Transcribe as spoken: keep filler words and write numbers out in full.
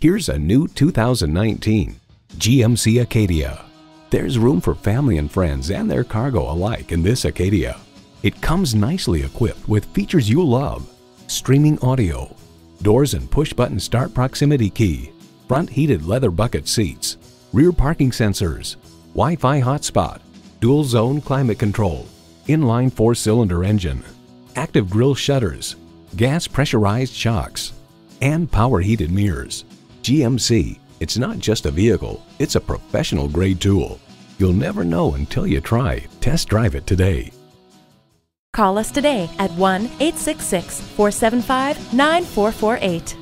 Here's a new two thousand nineteen G M C Acadia. There's room for family and friends and their cargo alike in this Acadia. It comes nicely equipped with features you love: streaming audio, doors and push-button start proximity key, front heated leather bucket seats, rear parking sensors, Wi-Fi hotspot, dual zone climate control, inline four-cylinder engine, active grille shutters, gas pressurized shocks, and power heated mirrors. G M C, it's not just a vehicle, it's a professional grade tool. You'll never know until you try. Test drive it today. Call us today at one eight six six, four seven five, nine four four eight.